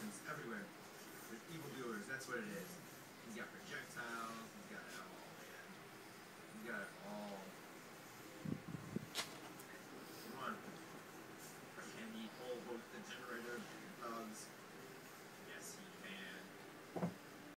Assassins everywhere. There's evildoers, that's what it is. He's got projectiles.